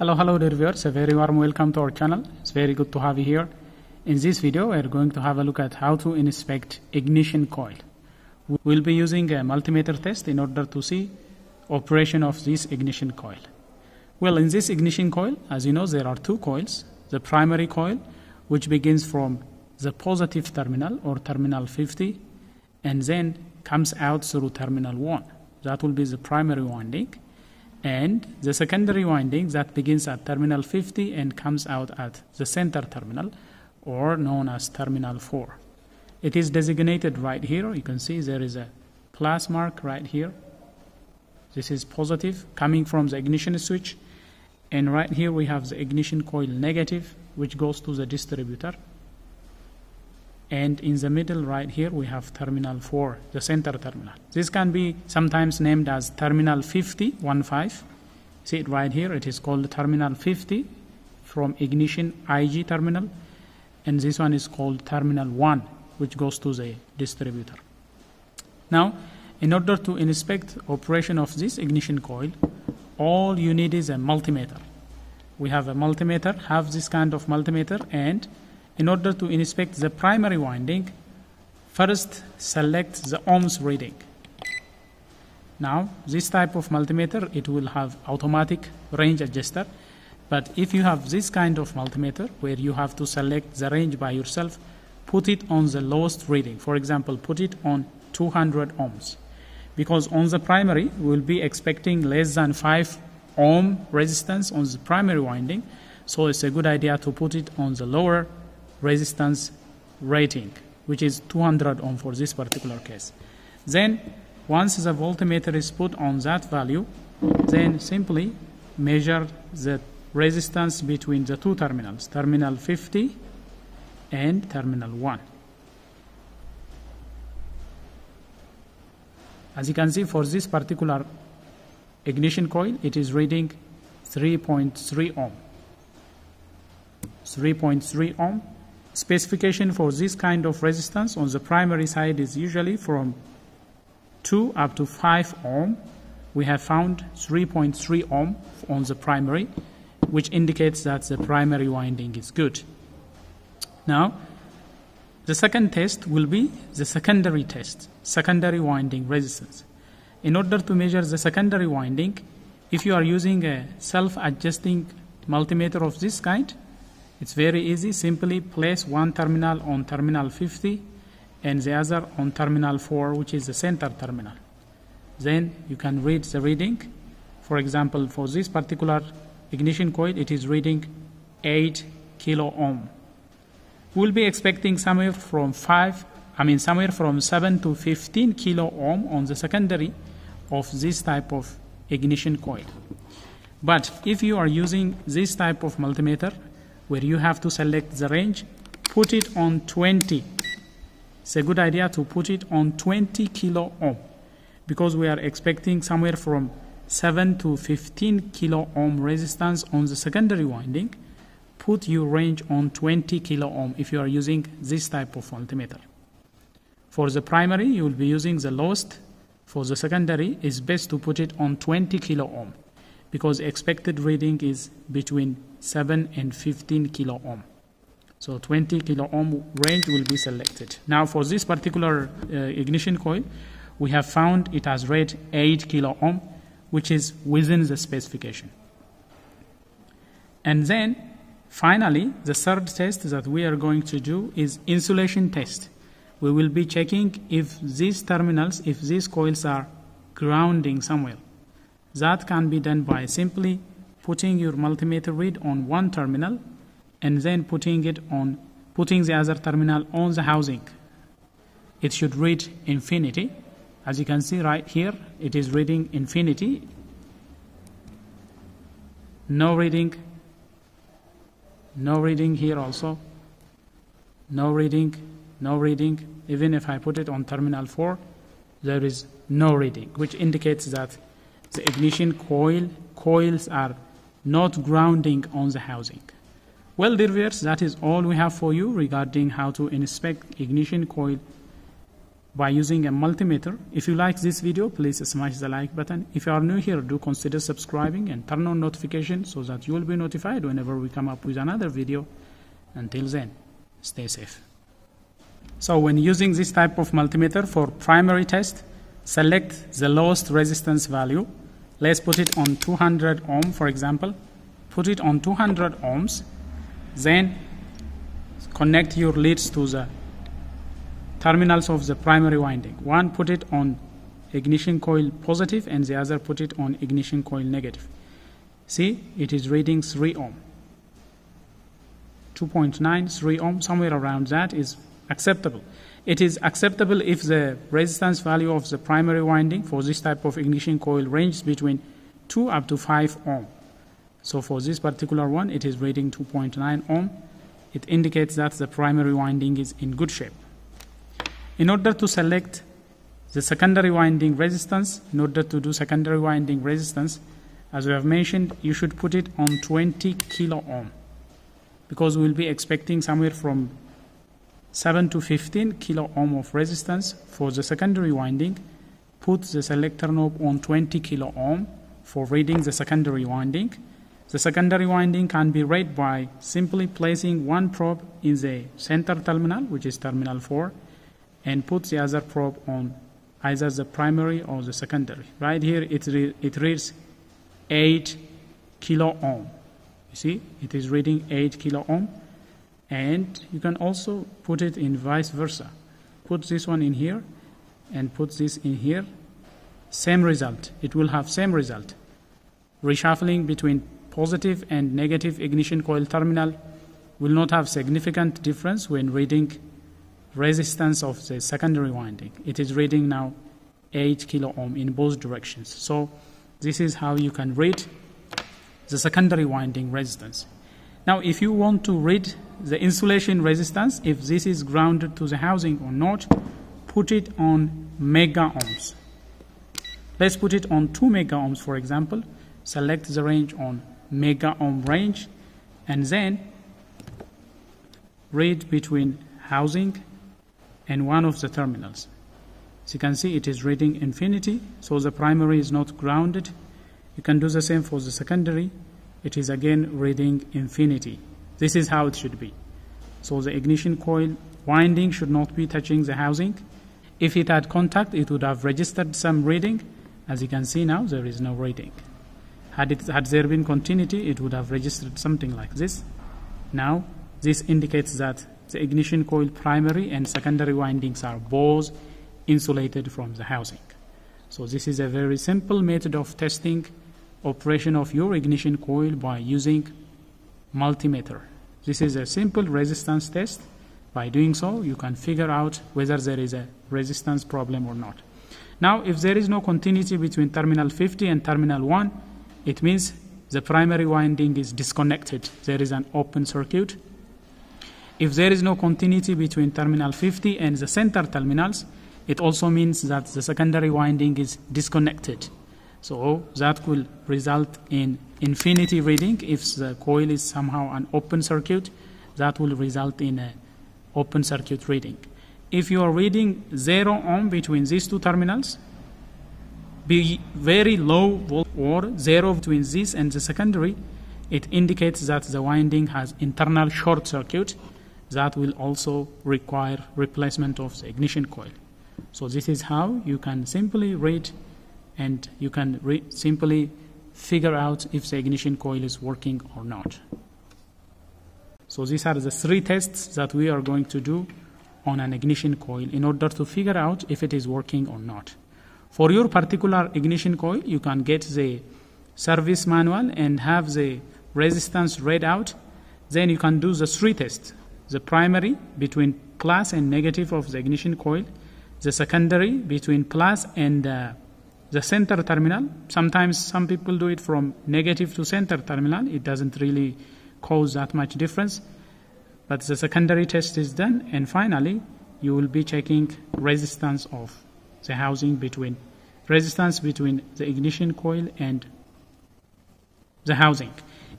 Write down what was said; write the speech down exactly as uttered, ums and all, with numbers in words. Hello, hello dear viewers, a very warm welcome to our channel. It's very good to have you here. In this video, we're going to have a look at how to inspect ignition coil. We'll be using a multimeter test in order to see operation of this ignition coil. Well, in this ignition coil, as you know, there are two coils. The primary coil, which begins from the positive terminal or terminal fifty, and then comes out through terminal one. That will be the primary winding. And the secondary winding that begins at terminal fifty and comes out at the center terminal, or known as terminal four. It is designated right here. You can see there is a plus mark right here. This is positive, coming from the ignition switch, and right here we have the ignition coil negative, which goes to the distributor, and in the middle right here we have terminal four, the center terminal. This can be sometimes named as terminal fifty, one five. See it right here, it is called terminal fifty from ignition I G terminal, and this one is called terminal one, which goes to the distributor. Now, in order to inspect operation of this ignition coil, all you need is a multimeter. We have a multimeter, have this kind of multimeter, and in order to inspect the primary winding, first select the ohms reading. Now, this type of multimeter, it will have automatic range adjuster, but if you have this kind of multimeter where you have to select the range by yourself, put it on the lowest reading. For example, put it on two hundred ohms, because on the primary we will be expecting less than five ohm resistance on the primary winding, so it's a good idea to put it on the lower resistance rating, which is two hundred ohm for this particular case. Then once the voltmeter is put on that value, then simply measure the resistance between the two terminals, terminal fifty and terminal one. As you can see, for this particular ignition coil, it is reading three point three ohm. three point three ohm. Specification for this kind of resistance on the primary side is usually from two up to five ohm. We have found three point three ohm on the primary, which indicates that the primary winding is good. Now, the second test will be the secondary test, secondary winding resistance. In order to measure the secondary winding, if you are using a self-adjusting multimeter of this kind, it's very easy. Simply place one terminal on terminal fifty and the other on terminal four, which is the center terminal. Then you can read the reading. For example, for this particular ignition coil, it is reading eight kilo ohm. We'll be expecting somewhere from five, I mean somewhere from seven to fifteen kilo ohm on the secondary of this type of ignition coil. But if you are using this type of multimeter, where you have to select the range, put it on twenty. It's a good idea to put it on twenty kilo ohm, because we are expecting somewhere from seven to fifteen kilo ohm resistance on the secondary winding. Put your range on twenty kilo ohm if you are using this type of multimeter. For the primary, you will be using the lowest. For the secondary, it's best to put it on twenty kilo ohm, because expected reading is between seven and fifteen kilo ohm. So twenty kilo ohm range will be selected. Now, for this particular uh, ignition coil, we have found it has read eight kilo ohm, which is within the specification. And then finally, the third test that we are going to do is insulation test. We will be checking if these terminals, if these coils are grounding somewhere. That can be done by simply putting your multimeter read on one terminal and then putting it on putting the other terminal on the housing. It should read infinity. As you can see right here, it is reading infinity. No reading, no reading here also, no reading, no reading. Even if I put it on terminal four, there is no reading, which indicates that the ignition coil coils are not grounding on the housing. Well, dear viewers, that is all we have for you regarding how to inspect ignition coil by using a multimeter. If you like this video, please smash the like button. If you are new here, do consider subscribing and turn on notifications so that you will be notified whenever we come up with another video. Until then, stay safe. So when using this type of multimeter for primary test, select the lowest resistance value. Let's put it on two hundred ohm, for example. Put it on two hundred ohms, then connect your leads to the terminals of the primary winding. One put it on ignition coil positive and the other put it on ignition coil negative. See, it is reading three ohm, two point nine, three ohm, somewhere around that is acceptable. It is acceptable if the resistance value of the primary winding for this type of ignition coil ranges between two up to five ohm. So for this particular one, it is reading two point nine ohm. It indicates that the primary winding is in good shape. In order to select the secondary winding resistance, in order to do secondary winding resistance, as we have mentioned, you should put it on twenty kilo ohm, because we will be expecting somewhere from seven to fifteen kilo ohm of resistance for the secondary winding. Put the selector knob on twenty kilo ohm for reading the secondary winding. The secondary winding can be read by simply placing one probe in the center terminal, which is terminal four, and put the other probe on either the primary or the secondary. Right here it, re it reads eight kilo ohm. You see, it is reading eight kilo ohm. And you can also put it in vice versa. Put this one in here and put this in here. Same result. It will have same result. Reshuffling between positive and negative ignition coil terminal will not have significant difference when reading resistance of the secondary winding. It is reading now eight kilo ohm in both directions. So this is how you can read the secondary winding resistance. Now, if you want to read the insulation resistance, if this is grounded to the housing or not, put it on mega ohms. Let's put it on two mega ohms, for example. Select the range on mega ohm range and then read between housing and one of the terminals. As you can see, it is reading infinity, so the primary is not grounded. You can do the same for the secondary. It is again reading infinity. This is how it should be. So the ignition coil winding should not be touching the housing. If it had contact, it would have registered some reading. As you can see now, there is no reading. Had, it, had there been continuity, it would have registered something like this. Now, this indicates that the ignition coil primary and secondary windings are both insulated from the housing. So this is a very simple method of testing operation of your ignition coil by using multimeter. This is a simple resistance test. By doing so, you can figure out whether there is a resistance problem or not. Now, if there is no continuity between terminal fifty and terminal one, it means the primary winding is disconnected. There is an open circuit. If there is no continuity between terminal fifty and the center terminals, it also means that the secondary winding is disconnected. So that will result in infinity reading. If the coil is somehow an open circuit, that will result in an open circuit reading. If you are reading zero ohm between these two terminals, be very low volt or zero between this and the secondary, it indicates that the winding has internal short circuit that will also require replacement of the ignition coil. So this is how you can simply read and you can re simply figure out if the ignition coil is working or not. So these are the three tests that we are going to do on an ignition coil in order to figure out if it is working or not. For your particular ignition coil, you can get the service manual and have the resistance read out. Then you can do the three tests: the primary between plus and negative of the ignition coil, the secondary between plus and uh, the center terminal. Sometimes some people do it from negative to center terminal. It doesn't really cause that much difference. But the secondary test is done. And finally, you will be checking resistance of the housing between, resistance between the ignition coil and the housing.